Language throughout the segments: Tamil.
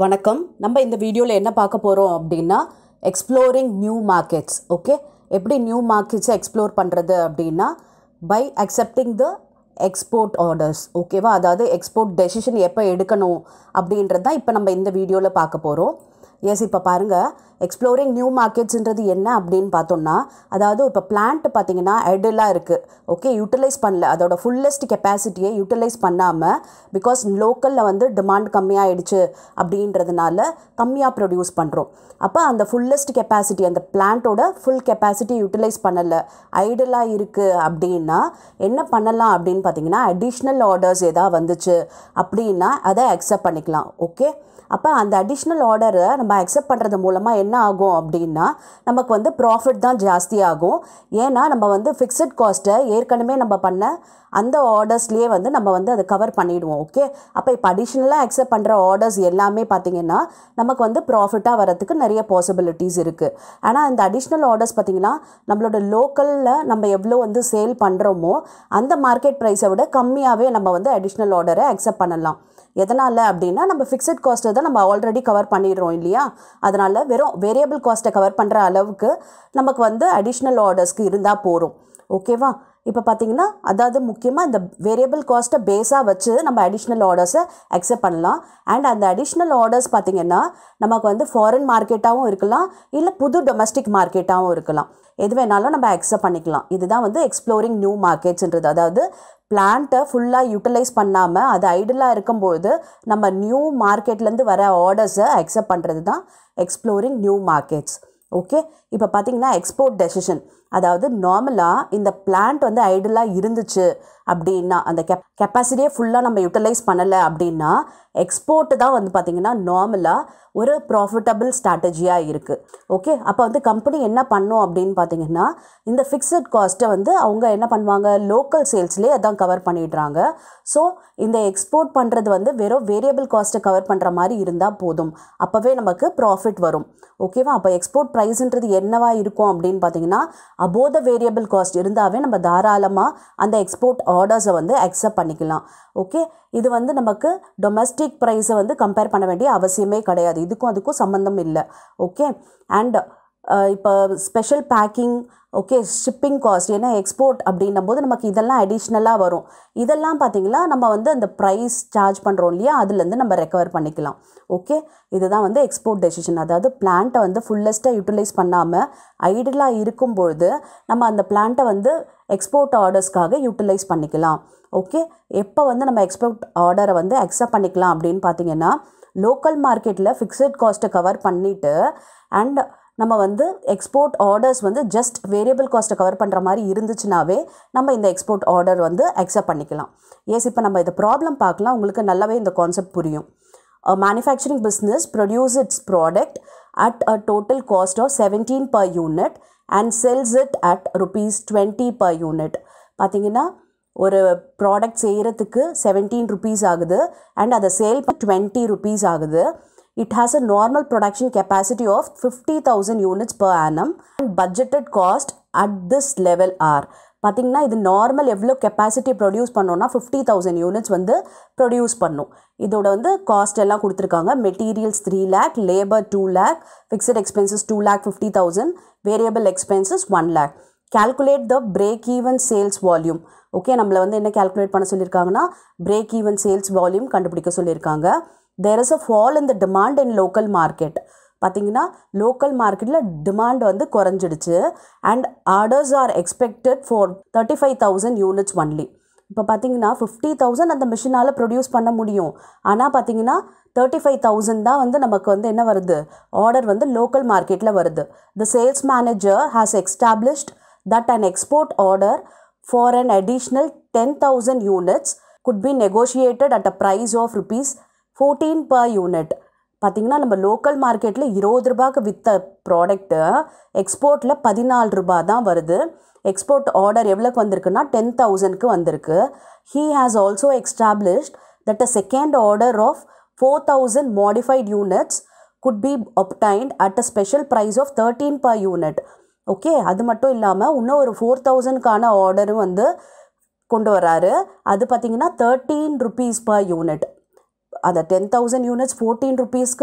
வணக்கம். நம்ம இந்த வீடியோவில் என்ன பார்க்க போகிறோம் அப்படின்னா எக்ஸ்ப்ளோரிங் நியூ மார்க்கெட்ஸ். ஓகே, எப்படி நியூ மார்க்கெட்ஸை எக்ஸ்ப்ளோர் பண்ணுறது அப்படின்னா by accepting the export orders. ஓகேவா, அதாவது எக்ஸ்போர்ட் டெசிஷன் எப்போ எடுக்கணும் அப்படின்றது தான் இப்போ நம்ம இந்த வீடியோவில் பார்க்க போகிறோம். எஸ், இப்போ பாருங்கள், எக்ஸ்ப்ளோரிங் நியூ மார்க்கெட்ஸுன்றது என்ன அப்படின்னு பார்த்தோம்னா, அதாவது இப்போ பிளான்ட் பார்த்திங்கன்னா எடலாக இருக்குது. ஓகே, யூட்டிலைஸ் பண்ணல, அதோட ஃபுல்லஸ்ட் கெப்பாசிட்டியை யூட்டிலைஸ் பண்ணாமல், பிகாஸ் லோக்கலில் வந்து டிமாண்ட் கம்மியாகிடுச்சு அப்படின்றதுனால கம்மியாக ப்ரொடியூஸ் பண்ணுறோம். அப்போ அந்த ஃபுல்லஸ்ட் கெப்பாசிட்டி, அந்த பிளான்ட்டோட ஃபுல் கெப்பாசிட்டி யூட்டிலைஸ் பண்ணலை, ஐடலாக இருக்குது அப்படின்னா என்ன பண்ணலாம் அப்படின்னு பார்த்திங்கன்னா, அடிஷ்னல் ஆர்டர்ஸ் எதாவது வந்துச்சு அப்படின்னா அதை அக்செப்ட் பண்ணிக்கலாம். ஓகே, அப்போ அந்த அடிஷ்னல் ஆர்டரை நம்ம அக்செப்ட் பண்ணுறது மூலமாக என்ன ஆகும் அப்படின்னா, நமக்கு வந்து ப்ராஃபிட் தான் ஜாஸ்தி ஆகும். ஏன்னா நம்ம வந்து ஃபிக்ஸட் காஸ்ட்டை ஏற்கனவே நம்ம பண்ண அந்த ஆர்டர்ஸ்லேயே வந்து நம்ம வந்து அதை கவர் பண்ணிவிடுவோம். ஓகே, அப்போ இப்போ அடிஷ்னலாக அக்செப்ட் பண்ணுற ஆர்டர்ஸ் எல்லாமே பார்த்திங்கன்னா நமக்கு வந்து ப்ராஃபிட்டாக வரத்துக்கு நிறைய பாசிபிலிட்டிஸ் இருக்குது. ஆனால் அந்த அடிஷ்னல் ஆர்டர்ஸ் பார்த்திங்கன்னா நம்மளோட லோக்கலில் நம்ம எவ்வளோ வந்து சேல் பண்ணுறோமோ அந்த மார்க்கெட் ப்ரைஸை விட கம்மியாகவே நம்ம வந்து அடிஷ்னல் ஆர்டரை அக்செப்ட் பண்ணலாம். எதனால் அப்படின்னா, நம்ம ஃபிக்ஸட் காஸ்ட்டை தான் நம்ம ஆல்ரெடி கவர் பண்ணிடுறோம் இல்லையா, அதனால் வெறும் வேரியபிள் காஸ்ட்டை கவர் பண்ணுற அளவுக்கு நமக்கு வந்து அடிஷ்னல் ஆர்டர்ஸ்க்கு இருந்தால் போகிறோம். ஓகேவா, இப்போ பார்த்திங்கன்னா அதாவது முக்கியமாக இந்த வேரியபிள் காஸ்ட்டை பேஸாக வச்சு நம்ம அடிஷ்னல் ஆர்டர்ஸை அக்செப்ட் பண்ணலாம். அண்ட் அந்த அடிஷ்னல் ஆர்டர்ஸ் பார்த்திங்கன்னா நமக்கு வந்து ஃபாரின் மார்க்கெட்டாகவும் இருக்கலாம், இல்லை புது டொமஸ்டிக் மார்க்கெட்டாகவும் இருக்கலாம். எது வேணாலும் நம்ம அக்செப்ட் பண்ணிக்கலாம். இதுதான் வந்து எக்ஸ்ப்ளோரிங் நியூ மார்க்கெட்ஸ்ன்றது. அதாவது பிளான்ட்டை ஃபுல்லாக யூட்டிலைஸ் பண்ணாமல் அது ஐடலாக இருக்கும்போது நம்ம நியூ மார்க்கெட்லேருந்து வர ஆர்டர்ஸை அக்செப்ட் பண்ணுறது தான் எக்ஸ்ப்ளோரிங் நியூ மார்க்கெட்ஸ். ஓகே, இப்போ பார்த்திங்கன்னா எக்ஸ்போர்ட் டெசிஷன், அதாவது நார்மலாக இந்த பிளான்ட் வந்து ஐடலாக இருந்துச்சு அப்படின்னா, அந்த கெப்பாசிட்டியை ஃபுல்லாக நம்ம யூட்டிலைஸ் பண்ணலை அப்படின்னா எக்ஸ்போர்ட்டு தான் வந்து பார்த்திங்கன்னா நார்மலாக ஒரு ப்ராஃபிட்டபிள் ஸ்ட்ராட்டஜியாக இருக்குது. ஓகே, அப்போ வந்து கம்பெனி என்ன பண்ணும் அப்படின்னு பார்த்திங்கன்னா, இந்த ஃபிக்ஸட் காஸ்ட்டை வந்து அவங்க என்ன பண்ணுவாங்க, லோக்கல் சேல்ஸ்லேயே அதான் கவர் பண்ணிடுறாங்க. ஸோ இந்த எக்ஸ்போர்ட் பண்ணுறது வந்து வெறும் வேரியபிள் காஸ்ட்டை கவர் பண்ணுற மாதிரி இருந்தால் போதும், அப்போவே நமக்கு ப்ராஃபிட் வரும். ஓகேவா, அப்போ எக்ஸ்போர்ட் ப்ரைஸுன்றது என்னவா இருக்கும் அப்படின்னு பார்த்திங்கன்னா, அபோவ் த வேரியபிள் காஸ்ட் இருந்தாவே நம்ம தாராளமாக அந்த எக்ஸ்போர்ட் ஆர்டர்ஸை வந்து அக்செப்ட் பண்ணிக்கலாம். ஓகே, இது வந்து நமக்கு டொமஸ்டிக் ப்ரைஸை வந்து கம்பேர் பண்ண வேண்டிய அவசியமே கிடையாது, இதுக்கும் அதுக்கும் சம்மந்தம் இல்லை. ஓகே, அண்ட் இப்போ special packing, okay, shipping cost, ஏன்னா எக்ஸ்போர்ட் அப்படின்னும் போது நமக்கு இதெல்லாம் அடிஷ்னலாக வரும். இதெல்லாம் பார்த்திங்கன்னா நம்ம வந்து அந்த ப்ரைஸ் சார்ஜ் பண்ணுறோம் இல்லையா, அதுலேருந்து நம்ம ரெக்கவர் பண்ணிக்கலாம். ஓகே, இதுதான் வந்து எக்ஸ்போர்ட் டெசிஷன். அதாவது பிளான்ட்டை வந்து ஃபுல்லஸ்ட்டாக யூட்டிலைஸ் பண்ணாமல் ஐடலாக இருக்கும்பொழுது நம்ம அந்த பிளான்ட்டை வந்து எக்ஸ்போர்ட் ஆர்டர்ஸ்க்காக யூட்டிலைஸ் பண்ணிக்கலாம். ஓகே, எப்போ வந்து நம்ம எக்ஸ்போர்ட் ஆர்டரை வந்து அக்செப்ட் பண்ணிக்கலாம் அப்படின்னு பார்த்திங்கன்னா, லோக்கல் மார்க்கெட்டில் ஃபிக்ஸட் காஸ்ட்டை கவர் பண்ணிவிட்டு அண்ட் நம்ம வந்து எக்ஸ்போர்ட் ஆர்டர்ஸ் வந்து ஜஸ்ட் வேரியபிள் காஸ்ட்டை கவர் பண்ணுற மாதிரி இருந்துச்சுனாவே நம்ம இந்த எக்ஸ்போர்ட் ஆர்டர் வந்து அக்செப்ட் பண்ணிக்கலாம். எஸ், இப்போ நம்ம இந்த ப்ராப்ளம் பார்க்கலாம், உங்களுக்கு நல்லாவே இந்த கான்செப்ட் புரியும். Manufacturing business produce its product at a total cost of 17 per unit and sells it at rupees 20 per unit. பார்த்தீங்கன்னா ஒரு ப்ராடக்ட் செய்கிறதுக்கு 17 ருபீஸ் ஆகுது அண்ட் அதை சேல் 20 ருபீஸ் ஆகுது. It has a normal production capacity of 50,000 units per annum and budgeted cost at this level are. பார்த்திங்கன்னா இது நார்மல் எவ்வளோ கெப்பாசிட்டி ப்ரொடியூஸ் பண்ணோன்னா 50,000 யூனிட்ஸ் வந்து ப்ரொடியூஸ் பண்ணும். இதோட வந்து காஸ்ட் எல்லாம் கொடுத்துருக்காங்க. Materials 3 lakh, labour 2 lakh, fixed expenses 2,50,000, variable expenses 1 lakh. Calculate the break even sales volume. Okay, நம்மளை வந்து என்ன கால்குலேட் பண்ண சொல்லியிருக்காங்கன்னா பிரேக் ஈவன் சேல்ஸ் வால்யூம் கண்டுபிடிக்க சொல்லியிருக்காங்க. There is a fall in the demand in local market. பார்த்திங்கன்னா லோக்கல் மார்க்கெட்டில் டிமாண்ட் வந்து குறைஞ்சிடுச்சு and orders are expected for 35,000 units only. இப்போ பார்த்திங்கன்னா 50,000 அந்த மிஷினால் ப்ரொடியூஸ் பண்ண முடியும், ஆனால் பார்த்திங்கன்னா 35,000 தான் வந்து நமக்கு வந்து என்ன வருது, ஆர்டர் வந்து லோக்கல் மார்க்கெட்டில் வருது. The sales manager has established that and export order for an additional 10,000 units could be negotiated at a price of ₹14 per unit. பார்த்திங்கன்னா நம்ம லோக்கல் மார்க்கெட்டில் 20 ரூபாய்க்கு விற்ற ப்ராடக்ட்டு எக்ஸ்போர்ட்டில் 14 ரூபா தான் வருது. எக்ஸ்போர்ட் ஆர்டர் எவ்வளோக்கு வந்திருக்குன்னா 10,000க்கு வந்திருக்கு. He has also established that a second order of 4,000 modified units could be obtained at a special price of 13 per unit. Okay, அது மட்டும் இல்லாமல் இன்னும் ஒரு 4,000க்கான ஆர்டரும் வந்து கொண்டு வராரு. அது பார்த்திங்கன்னா 13 rupees per unit. That 10,000 units 14 rupees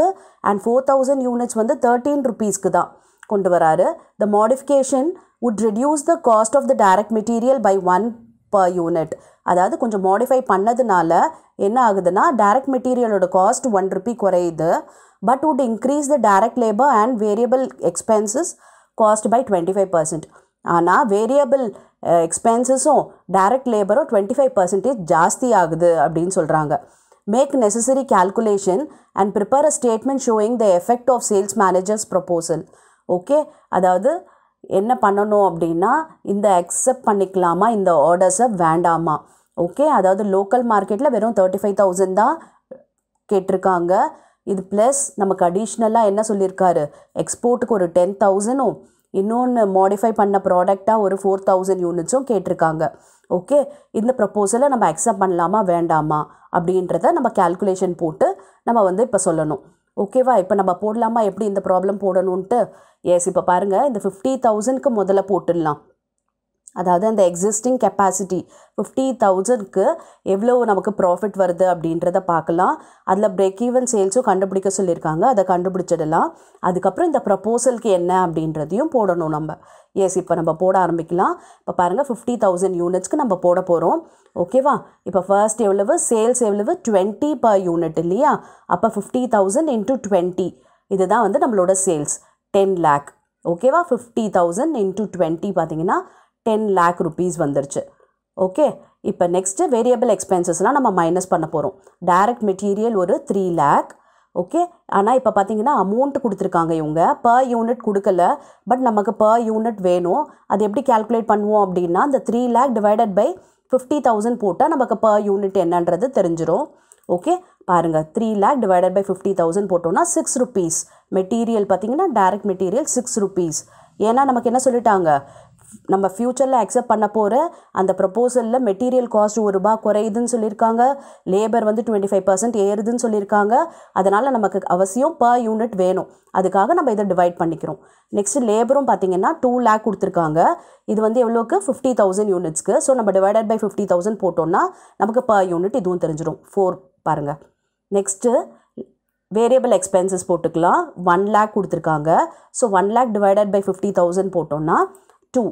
and 4,000 units 13 rupees. The modification would reduce the cost of the direct material by 1 per unit. That is, if modify direct material would cost 1 rupee but would increase the direct labor and variable expenses cost by 25%. But variable expenses direct labor 25% ಜಾಸ್ತಿ ಆಗುದು ಅಬ್ಡಿನ್ ಸೊಲ್ರಾಂಗ. Make necessary calculation and prepare a statement showing the effect of sales manager's proposal. Okay, அதாவது என்ன பண்ணனும் அப்படினா இந்த accept பண்ணிக்கலாமா இந்த orders வேண்டாமா. Okay, அதாவது local marketல வெறும் 35,000 தான் கேட்டிருக்காங்க. இது plus நமக்கு additionally என்ன சொல்லிருக்காரு export க்கு ஒரு 10,000 இன்னொன்னு modify பண்ண product ஒரு 4,000 units கேட்டிருக்காங்க. Okay, இந்த proposal நம்ம accept பண்ணலாமா வேண்டாமா அப்படின்றதை நம்ம calculation போட்டு நம்ம இப்ப சொல்லணும். Okay va ipo nama podalama eppadi indha problem podanunte yes ipo parunga indha 50000 ku modala potudalam adhaadu and the existing capacity 50000 ku evlo namakku profit varudhu abindratha paakalam adla break even sales kandupidikka solliranga adha kandupidichidalam adukapra indha proposal ku enna abindrathiyum podanum namba yes ipo nama poda aarambikkala ipo parunga 50000 units ku nama poda porom okay va ipo first evlo sales evlo 20 per unit illaya appo 50000 into 20 idha vandu nammaloda sales 10 lakh okay va 50000 into 20 pathina 10 lakh rupees vandirchu. Okay, ipo next variable expenses la nama minus panna porom direct material oru 3 lakh okay ana ipo pathina amount kuduthirukanga ivanga per unit kudukala but namakku per unit venum adu eppadi calculate pannuvom appadina the 3 lakh divided by 50,000 போட்டா நமக்கு per unit என்னன்றது தெரிஞ்சிரும். Okay, பாருங்க 3 lakh divided by 50,000 போட்டோம்னா 6 rupees. Material பாத்தீங்கன்னா direct material 6 rupees. ஏன்னா நமக்கு என்ன சொல்லிட்டாங்க நம்ம ஃபியூச்சர்ல அக்செப்ட் பண்ண போற அந்த ப்ரோபோசல்ல மெட்டீரியல் காஸ்ட் 1 ரூபாய் குறையுதுன்னு சொல்லிருக்காங்க லேபர் 25% ஏறுதுன்னு சொல்லிருக்காங்க அதனால நமக்கு அவசியம் per unit வேணும் அதுக்காக நம்ம இத டிவைட் பண்ணிக்கிறோம் நெக்ஸ்ட் லேபரும் பாத்தீங்கன்னா 2 லட்சம் கொடுத்திருக்காங்க இது எவ்வளவுக்கு 50000 யூனிட்ஸ்க்கு சோ நம்ம டிவைடட் பை 50000 போட்டோம்னா நமக்கு per unit இதுவும் தெரிஞ்சிரும் 4 பாருங்க நெக்ஸ்ட் variable expenses போட்டுக்கலாம் 1 லட்சம் கொடுத்திருக்காங்க சோ 1 லட்சம் டிவைடட் பை 50000 போட்டோம்னா 2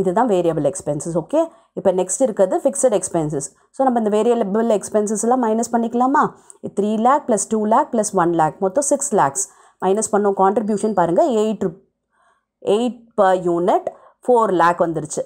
இதுதான் variable expenses okay இப்போ next இருக்குது fixed expenses so நம்ம இந்த variable expenses எல்லாம் மைனஸ் பண்ணிக்கலாமா 3 lakh plus 2 lakh plus 1 lakh மொத்தம் 6 lakhs மைனஸ் பண்ணோம் contribution பாருங்க 8 per unit 4 lakh வந்துருச்சு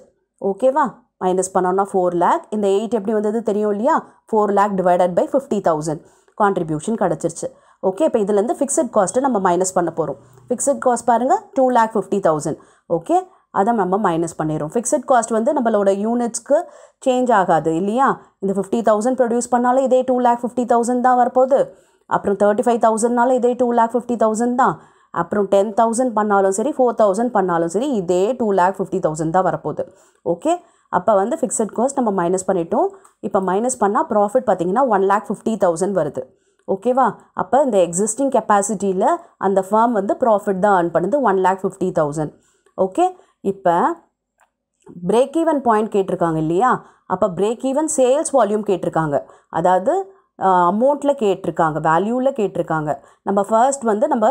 okay வா மைனஸ் பண்ணோம்னா 4 lakh இந்த 8 எப்படி வந்தது தெரியும் இல்லையா 4 lakh divided by 50000 contribution கடச்சிருச்சு okay இப்போ இதுல இருந்து fixed cost நம்ம மைனஸ் பண்ண போறோம் fixed cost பாருங்க 2 lakh 50000 okay அத நம்ம மைனஸ் பண்ணிரோம் fixed cost நம்மளோட யூனிட்ஸ் க்கு சேஞ்ச் ஆகாது இல்லையா இந்த 50000 ப்ரொடியூஸ் பண்ணால இதே 250000 தான் வரப்போகுது அப்புறம் 35000 னால இதே 250000 தான் அப்புறம் 10000 பண்ணாலும் சரி 4000 பண்ணாலும் சரி இதே 250000 தான் வரப்போகுது ஓகே அப்ப fixed cost நம்ம மைனஸ் பண்ணிட்டோம் இப்போ மைனஸ் பண்ணா profit பாத்தீங்கன்னா 150000 வருது okay va அப்ப இந்த existing capacity ல அந்த firm profit தான் earn பண்ணுது 150000 okay இப்ப break even point கேட்டிருக்காங்க இல்லையா அப்ப break even sales volume கேட்டிருக்காங்க அதாவது amountல கேட்டிருக்காங்க valueல கேட்டிருக்காங்க நம்ம first நம்ம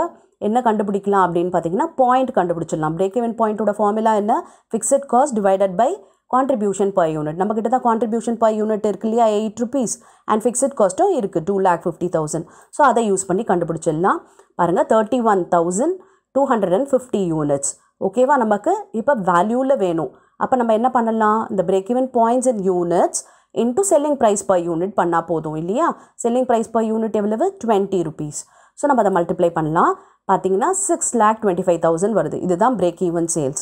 என்ன கண்டுபிடிக்கலாம் அப்படினு பாத்தீங்கன்னா point கண்டுபிடிச்சிடலாம் break even point ஓட ஃபார்முலா என்ன fixed cost divided by contribution per unit நம்ம கிட்ட தான் contribution per unit இருக்கு இல்லையா 8 rupees and fixed cost இருக்கு 250000 சோ அதை யூஸ் பண்ணி கண்டுபிடிச்சிடலாம் பாருங்க 31250 units okay va namakku ipo value la venum appo nama enna pannalam the break even points and units into selling price per unit panna podum illaya selling price per unit evlo 20 rupees so nama da multiply pannalam pathina 625000 varudhu idu dhaan break even sales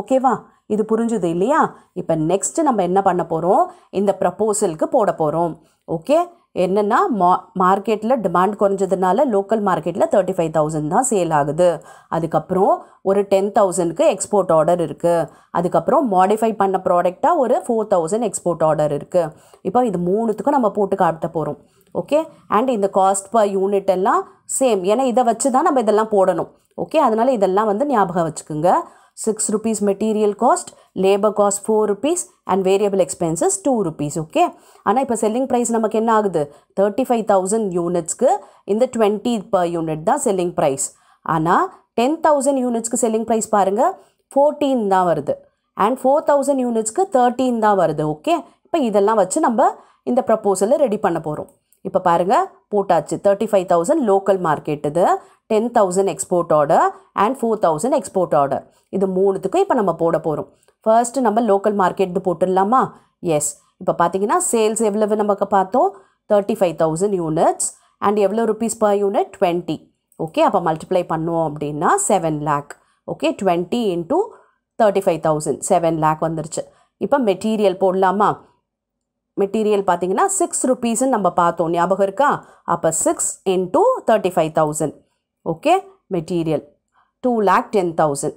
okay va idu purinjudhu illaya ipo next nama enna panna porom inda proposal ku poda porom okay என்னன்னா மார்க்கெட்ல டிமாண்ட் குறஞ்சதனால லோக்கல் மார்க்கெட்ல 35000 தான் சேல் ஆகுது அதுக்கு அப்புறம் ஒரு 10000 க்கு எக்ஸ்போர்ட் ஆர்டர் இருக்கு அதுக்கு அப்புறம் மாடிஃபை பண்ண ப்ராடக்ட்டா ஒரு 4000 எக்ஸ்போர்ட் ஆர்டர் இருக்கு இப்போ இது மூணுத்துக்கும் நம்ம போட்டு காட்ட போறோம் ஓகே and இந்த காஸ்ட் per யூனிட் எல்லாம் சேம் ஏனா இத வச்சு தான் நம்ம இதெல்லாம் போடணும் ஓகே அதனால இதெல்லாம் ஞாபகம் வச்சுக்குங்க 6 rupees material cost, labor cost 4 rupees, and variable expenses 2 rupees. Okay. Ana ipa selling price namak enna agudhu 35,000 units ku inda 20 per unit da selling price. Ana 10,000 units ku selling price parunga 14 da varudhu, and 4,000 units ku 13 da varudhu. Okay. Ipa idella vachu namba inda proposal ready panna porom. Ipa parunga potachu 35,000 local market, 10,000 export order, and 4,000 export order. Idu moonudhukku ipa nama poda porom. First number local market the potallama. Yes, ipa pathina sales evlavu namakku paathom 35,000 units, and evlavu rupees per unit 20. Okay, appa multiply pannuvom appadina 7 lakh. Okay, 20 into 35,000, 7 lakh vandiruchu. Ipa material podalama. Material pathina 6 rupees namba paathom nyabagam iruka, appa 6 into 35,000. Okay, material 2,10,000.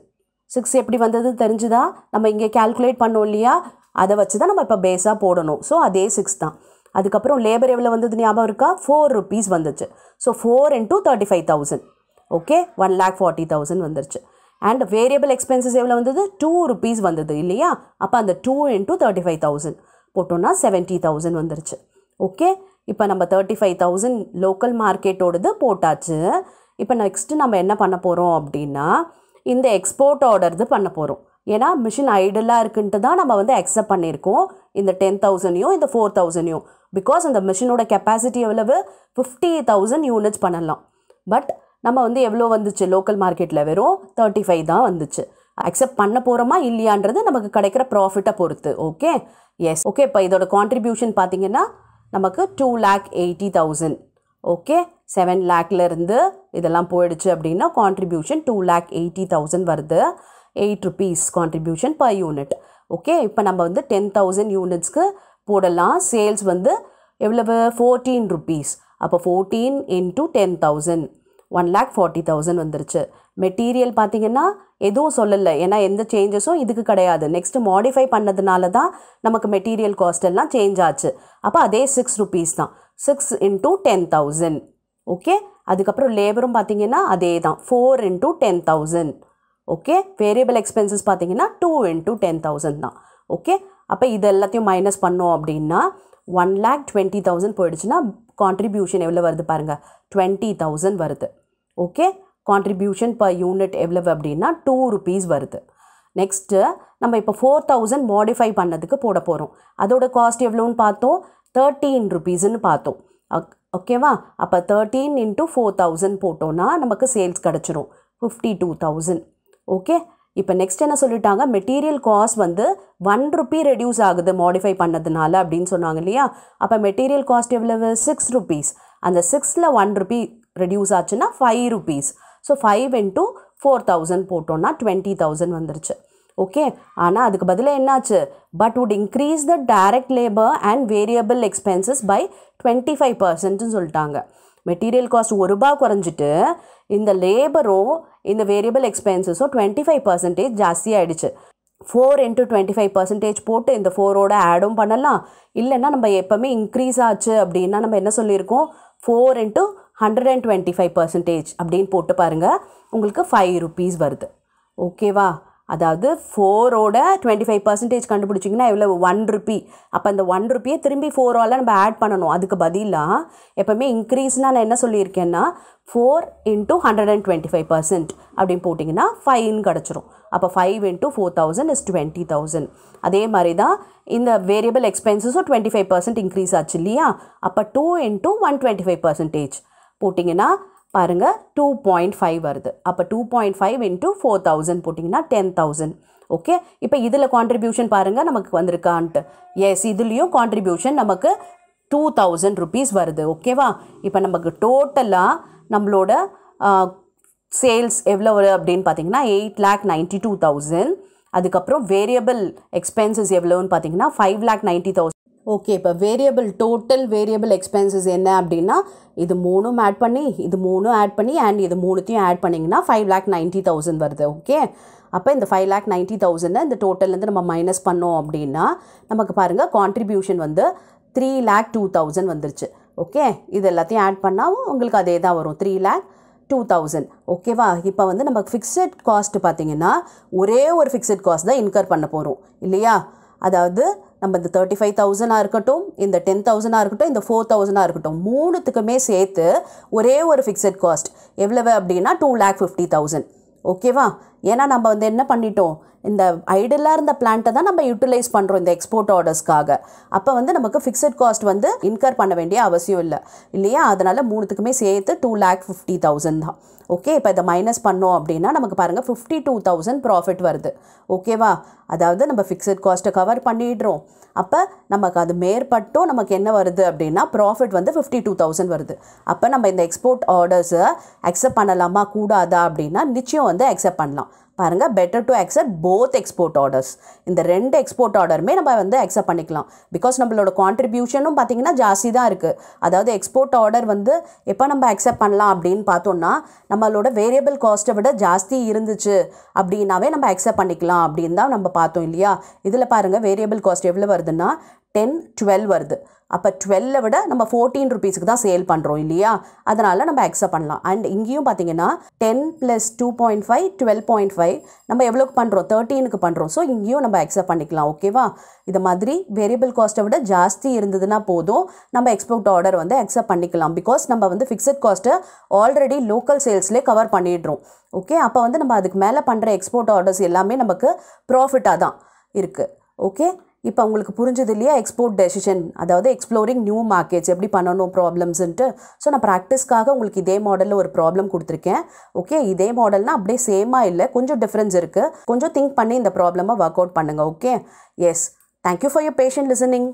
6 எப்படி வந்தது தெரிஞ்சுதா? நம்ம இங்க கால்குலேட் பண்ணோம் இல்லையா, அதை வச்சு தான் நம்ம இப்ப பேஸா போடணும். சோ அதே 6 தான். அதுக்கு அப்புறம் லேபர் எவ்வளவு வந்தது ஞாபகம் இருக்கா? 4 rupees வந்துச்சு. So 4 into 35,000. Okay, 1,40,000 வந்துருச்சு. And variable expenses எவ்வளவு வந்தது? 2 rupees வந்தது இல்லையா? அப்ப அந்த 2 into 35,000 போட்டோம்னா 70,000 வந்துருச்சு. Okay, இப்ப நம்ம 35,000 local market ஓடது போட்டாச்சு. இப்ப நெக்ஸ்ட் நம்ம என்ன பண்ண போறோம் அப்படினா இந்த export order இது பண்ண போறோம். ஏனா machine idle ஆ இருக்குன்னு தான் நம்ம வந்து accept பண்ணிருக்கோம் இந்த 10,000 யும் இந்த 4,000 யும், because அந்த machine ஓட capacity எவ்வளவு? 50,000 units பண்ணலாம். பட் நம்ம வந்து எவ்வளவு வந்துச்சு local marketல? வெறும் 35 தான் வந்துச்சு. accept பண்ண போறோமா இல்லையான்றது நமக்கு கிடைக்கிற profit-ஐ பொறுத்து. ஓகே? எஸ். ஓகே, இப்ப இதோட contribution பாத்தீங்கன்னா நமக்கு 2,80,000. ஓகே, 7 lakh-ல இருந்து இதெல்லாம் போயிடுச்சு அப்படினா contribution 2,80,000 வருது. 8 rupees contribution per unit. Okay, இப்போ நம்ம வந்து 10,000 units க்கு போடலாம். சேல்ஸ் வந்து எவ்வளவு? 14 rupees. அப்ப 14 into 10,000 1,40,000 வந்துருச்சு. மெட்டீரியல் பாத்தீங்கன்னா எதுவும் சொல்லல, ஏனா எந்த சேஞ்சஸும் இதுக்கு கிடையாது. நெக்ஸ்ட் மாடிஃபை பண்ணதுனால தான் நமக்கு மெட்டீரியல் காஸ்ட் எல்லாம் சேஞ்ச் ஆச்சு. அப்ப அதே 6 rupees தான். 6 into 10,000. Okay, அதுக்கு அப்புறம் லேபரும் பாத்தீங்கன்னா அதே தான், 4 into 10,000. Okay, variable expenses பாத்தீங்கன்னா 2 into 10,000 தான். Okay, அப்ப இது எல்லாத்தையும் மைனஸ் பண்ணோம் அப்படினா 1,20,000 போயிடுச்சுனா contribution எவ்வளவு வருது பாருங்க? 20,000 வருது. Okay, contribution per unit எவ்வளவு அப்படினா 2 rupees வருது. நெக்ஸ்ட் நம்ம இப்ப 4,000 modify பண்ணதுக்கு போட போறோம். அதோட காஸ்ட் எவ்வளவுன்னு பார்த்தோம்? 13 rupees ன்னு பார்த்தோம். ஓகேவா? அப்ப 13 into 4,000 போட்டோம்னா நமக்கு சேல்ஸ் கிடைச்சிரும் 52,000. ஓகே, இப்போ நெக்ஸ்ட் என்ன சொல்லிட்டாங்க? மெட்டீரியல் காஸ்ட் வந்து 1 ரூபாய் ரெடியூஸ் ஆகுது மாடிஃபை பண்ணதுனால அப்படினு சொன்னாங்க இல்லையா? அப்ப மெட்டீரியல் காஸ்ட் எவ்வளவு? 6 rupees. அந்த 6ல 1 ரூபாய் ரெடியூஸ் ஆச்சுனா 5 rupees. சோ 5 into 4,000 போட்டோம்னா 20,000 வந்துருச்சு. ஓகே, ஆனா அதுக்கு பதிலா என்னாச்சு? but would increase the direct labor and variable expenses by 25% னு சொல்லிட்டாங்க. மெட்டீரியல் காஸ்ட் 1 ரூபாய் குறஞ்சிட்டு இந்த லேபரோ இந்த வேரியபிள் எக்ஸ்பென்சஸோ 25% ஜாஸ்தி ஆயிடுச்சு. 4 into 25% போட்டு இந்த 4 ஓட ஆடும் பண்ணலாம். இல்லனா நம்ம எப்பமே இன்கிரீஸ் ஆச்சு அப்படினா நம்ம என்ன சொல்லிருக்கோம்? 4 into 125% அப்படிን போட்டு பாருங்க, உங்களுக்கு 5 rupees வருது. ஓகேவா? அதாவது 4 ஓட 25% கண்டுபிடிச்சீங்கன்னா எவ்வளவு? 1 rupee. அப்ப அந்த 1 rupeeயை திரும்பி 4 ஆல நம்ம ஆட் பண்ணனும். அதுக்கு பதிலா எப்பமே இன்கிரீஸ்னா நான் என்ன சொல்லியிருக்கேன்னா 4 into 125% அப்படி போடிங்கன்னா 5 ன்னு கிடைச்சிரும். அப்ப 5 into 4,000 is 20,000. அதே மாதிரி தான் இந்த வேரியபிள் எக்ஸ்பென்சஸும் 25% இன்கிரீஸ் ஆச்சு இல்லையா? அப்ப 2 into 125% போடிங்கன்னா பாருங்க 2.5 வருது. அப்ப 2.5 into 4,000 போட்டிங்கன்னா 10,000. ஓகே, இப்போ இதுல கான்ட்ரிபியூஷன் பாருங்க நமக்கு வந்திருக்கான்ட்டு. எஸ், இதுலயும் கான்ட்ரிபியூஷன் நமக்கு 2,000 rupees வருது. ஓகேவா? இப்போ நமக்கு டோட்டலா நம்மளோட சேல்ஸ் எவ்வளவு வருது அப்படினு பாத்தீங்கன்னா 8,92,000. அதுக்கு அப்புறம் வேரியபிள் எக்ஸ்பென்சஸ் எவ்வளவுன்னு பாத்தீங்கன்னா 5,90,000. ஓகே, இப்போ வேரியபிள் டோட்டல் வேரியபிள் எக்ஸ்பென்சஸ் என்ன அப்படின்னா இது மூணும் ஆட் பண்ணி இது மூணும் ஆட் பண்ணி அண்ட் இது மூணுத்தையும் ஆட் பண்ணிங்கன்னா 5,90,000 வருது. ஓகே, அப்போ இந்த 5,90,000 இந்த டோட்டல்லேருந்து நம்ம மைனஸ் பண்ணோம் அப்படின்னா நமக்கு பாருங்கள் கான்ட்ரிபியூஷன் வந்து 3,02,000 வந்துருச்சு. ஓகே, இது எல்லாத்தையும் ஆட் பண்ணாவும் உங்களுக்கு அதே தான் வரும் 3,02,000. 2000. Okay, இப்போ வந்து நம்ம fixed cost பாத்தீங்கன்னா ஒரே ஒரு fixed cost தான் incur பண்ண போறோம் இல்லையா? அதாவது நம்ம இந்த 35000 ஆ இருக்கட்டும், இந்த 10000 ஆ இருக்கட்டும், இந்த 4000 ஆ இருக்கட்டும், மூணுத்துக்குமே சேர்த்து ஒரே ஒரு fixed cost எவ்வளவு அப்படினா 250000. ஓகேவா? ஏனா நம்ம வந்து என்ன பண்ணிட்டோம், இந்த ஐடலா இருந்த பிளான்ட்ட தான் நம்ம யூட்டிலைஸ் பண்றோம் இந்த எக்ஸ்போர்ட் ஆர்டர்ஸ்காக. அப்ப வந்து நமக்கு fixed cost வந்து இன்கர் பண்ண வேண்டிய அவசியம் இல்ல இல்லையா? அதனால மூணுத்துக்குமே சேர்த்து 250000 தான். ஓகே, இப்போ இத மைனஸ் பண்ணோம் அப்படினா நமக்கு பாருங்க 52000 profit வருது. ஓகேவா? அதாவது நம்ம fixed cost கவர் பண்ணிடுறோம். அப்ப நமக்கு அது மேற்பட்டோ நமக்கு என்ன வருது அப்படினா profit வந்து 52000 வருது. அப்ப நம்ம இந்த எக்ஸ்போர்ட் ஆர்டர்ஸ் அக்செப்ட் பண்ணலாமா கூடாதா அப்படினா நிச்சயம் வந்து அக்செப்ட் பண்ணலாம். பாருங்க, better to accept both export orders. இந்த ரெண்டு export order மே நம்ம வந்து அக்செப்ட் பண்ணிக்கலாம். because நம்மளோட contributionம் பாத்தீங்கன்னா ஜாஸ்தி தான் இருக்கு. அதாவது export order வந்து எப்ப நம்ம அக்செப்ட் பண்ணலாம் அப்படினு பார்த்தோம்னா நம்மளோட variable cost விட ஜாஸ்தி இருந்துச்சு அப்படினாவே நம்ம அக்செப்ட் பண்ணிக்கலாம் அப்படினா நம்ம பார்த்தோம் இல்லையா? இதுல பாருங்க variable cost எவ்வளவு வருதுன்னா 10 12 வருது. அப்ப 12 விட நம்ம 14 ரூபாய்க்கு தான் சேல் பண்றோம் இல்லையா? அதனால நம்ம அக்செப்ட் பண்ணலாம். and இங்கேயும் பாத்தீங்கன்னா 10 + 2.5 12.5 நம்ம எவ்வளவுக்கு பண்றோம் 13 க்கு பண்றோம். சோ இங்கேயும் நம்ம அக்செப்ட் பண்ணிக்கலாம். ஓகேவா? இத மாதிரி வேரியபிள் காஸ்ட விட ஜாஸ்தி இருந்ததுனா போதும் நம்ம எக்ஸ்போர்ட் ஆர்டர் வந்து அக்செப்ட் பண்ணிக்கலாம். because நம்ம வந்து ஃபிக்ஸட் காஸ்ட ஆல்ரெடி லோக்கல் சேல்ஸ்லயே கவர் பண்ணிடுறோம். ஓகே, அப்ப வந்து நம்ம அதுக்கு மேல பண்ற எக்ஸ்போர்ட் ஆர்டர்ஸ் எல்லாமே நமக்கு ப்ராஃபிட்டா தான் இருக்கு. ஓகே, இப்போ உங்களுக்கு புரிஞ்சது இல்லையா எக்ஸ்போர்ட் டெசிஷன், அதாவது எக்ஸ்ப்ளோரிங் நியூ மார்க்கெட்ஸ் எப்படி பண்ணனும் ப்ராப்ளம்ஸ்ன்ட்டு. ஸோ நான் ப்ராக்டிஸ்க்காக உங்களுக்கு இதே மாடலில் ஒரு ப்ராப்ளம் கொடுத்துருக்கேன். ஓகே, இதே மாடல்னா அப்படியே சேமாக இல்லை, கொஞ்சம் டிஃப்ரென்ஸ் இருக்குது. கொஞ்சம் திங்க் பண்ணி இந்த ப்ராப்ளமாக ஒர்க் அவுட் பண்ணுங்கள். Okay, yes, thank you for your patient listening.